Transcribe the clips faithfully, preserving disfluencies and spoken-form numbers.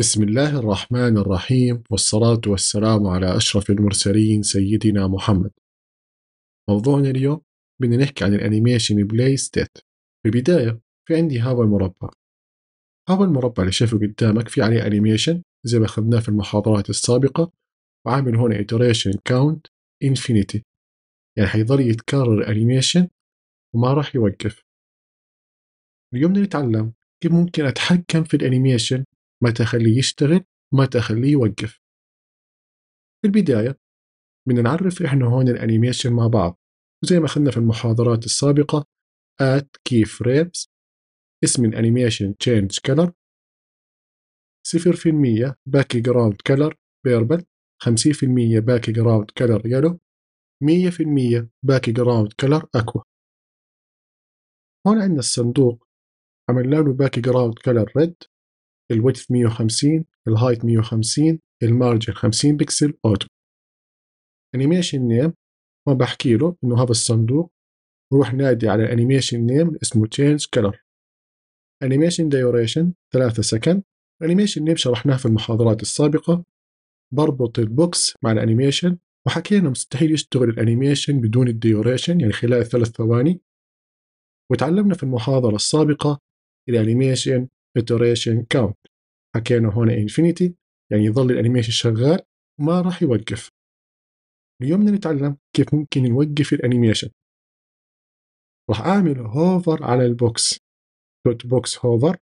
بسم الله الرحمن الرحيم، والصلاة والسلام على أشرف المرسلين سيدنا محمد. موضوعنا اليوم بدنا نحكي عن الانيميشن بلاي ستيت. بالبداية في عندي هذا المربع، هذا المربع اللي شايفه قدامك في عليه انيميشن زي ما اخذناه في المحاضرات السابقة، وعامل هون iteration count infinity، يعني حيظل يتكرر الانيميشن وما راح يوقف. اليوم بدنا نتعلم كيف ممكن أتحكم في الانيميشن، متى أخليه يشتغل ومتى أخليه يوقف. في البداية بدنا نعرف إحنا هون الأنيميشن مع بعض، وزي ما أخذنا في المحاضرات السابقة add keyframes، اسم الأنيميشن change color، صفر بالمية background color purple، خمسين بالمية background color yellow، مية بالمية background color aqua. هون عندنا الصندوق عملنا له background color red، الويدث مية وخمسين، الهايت مية وخمسين، المارجن خمسين بكسل اوتو. انيميشن نيم ما بحكي له انه هذا الصندوق، بروح نادي على الانيميشن نيم اسمه تشينج كلر. انيميشن ديوريشن ثلاثة سكند، انيميشن نيم شرحناه في المحاضرات السابقة. بربط البوكس مع الانيميشن، وحكينا مستحيل يشتغل الانيميشن بدون الديوريشن، يعني خلال ثلاث ثواني. وتعلمنا في المحاضرة السابقة الانيميشن iteration count، حكينا هون infinity يعني يظل الانيميشن شغال وما راح يوقف. اليوم بدنا نتعلم كيف ممكن نوقف الانيميشن. راح اعمل هوفر على البوكس، دوت بوكس هوفر،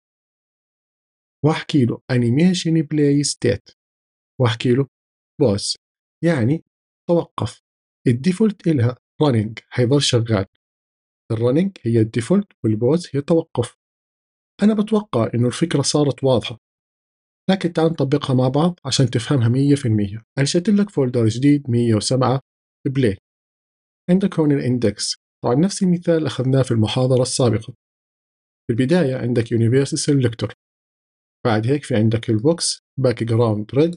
واحكي له animation play state، واحكي له pause يعني توقف. الديفولت الها running، حيظل شغال. الرننج هي الديفولت والبوز هي توقف. أنا بتوقع إنه الفكرة صارت واضحة، لكن تعال نطبقها مع بعض عشان تفهمها مية في المية. أنشأت لك فولدر جديد مية وسبعة بلاي، عندك هون الإندكس، طبعا نفس المثال أخذناه في المحاضرة السابقة. في البداية عندك يونيفيرس سيلكتور، بعد هيك في عندك البوكس باك جراوند ريد،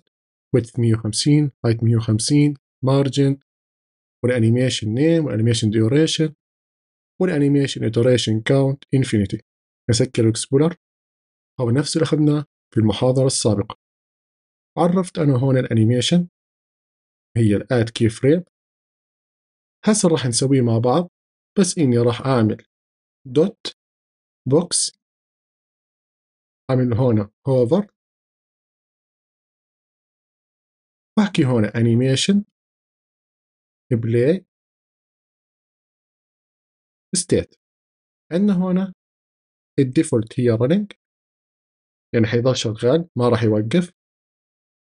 ويدث مية وخمسين، هايت مية وخمسين، مارجن، والأنيميشن نيم، والأنيميشن ديوريشن، والأنيميشن إيتريشن كاونت إنفينيتي. نسكر الاكسبلور، هو نفس اللي اخذناه في المحاضرة السابقة. عرفت انا هون الانيميشن هي الاد كي فريم. هسه راح نسويه مع بعض، بس اني راح اعمل دوت بوكس، اعمل هون هوفر، واحكي هون انيميشن بلاي ستيت. عندنا هون الديفولت هي رننج، يعني حيضل شغال ما راح يوقف.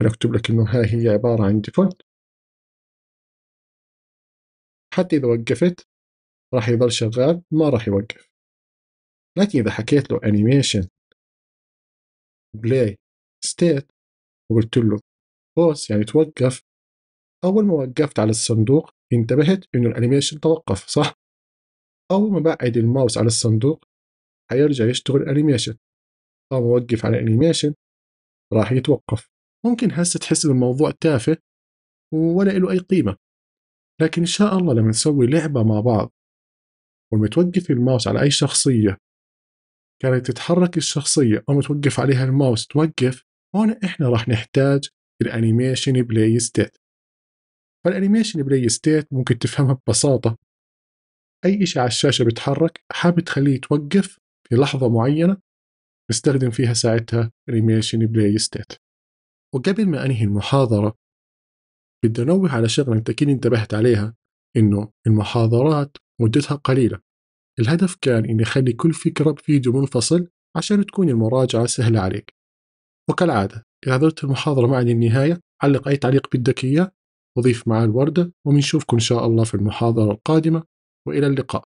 انا اكتب لك انه هاي هي عبارة عن ديفولت، حتى اذا وقفت راح يضل شغال ما راح يوقف. لكن اذا حكيت له انيميشن بلاي ستيت وقلت له بوس يعني توقف، اول ما وقفت على الصندوق انتبهت انه الانيميشن توقف، صح؟ اول ما بعد الماوس على الصندوق حيرجع يشتغل انيميشن، طب اوقف على انيميشن راح يتوقف. ممكن هسه تحس الموضوع تافه ولا له اي قيمه، لكن ان شاء الله لما نسوي لعبه مع بعض والمتوقف الماوس على اي شخصيه كانت تتحرك الشخصيه او متوقف عليها الماوس توقف، هون احنا راح نحتاج الانيميشن بلاي ستيت. فالانيميشن بلاي ستيت ممكن تفهمها ببساطه، اي شيء على الشاشه بيتحرك حابب تخليه يتوقف في لحظة معينة، نستخدم فيها ساعتها animation play state. وقبل ما أنهي المحاضرة بدي أنوه على شغلة أنت أكيد انتبهت عليها، إنه المحاضرات مدتها قليلة. الهدف كان إني أخلي كل فكرة بفيديو منفصل عشان تكون المراجعة سهلة عليك. وكالعادة إذا حضرت المحاضرة معي للنهاية علق أي تعليق بدك إياه وضيف معاه الوردة، وبنشوفكم إن شاء الله في المحاضرة القادمة، وإلى اللقاء.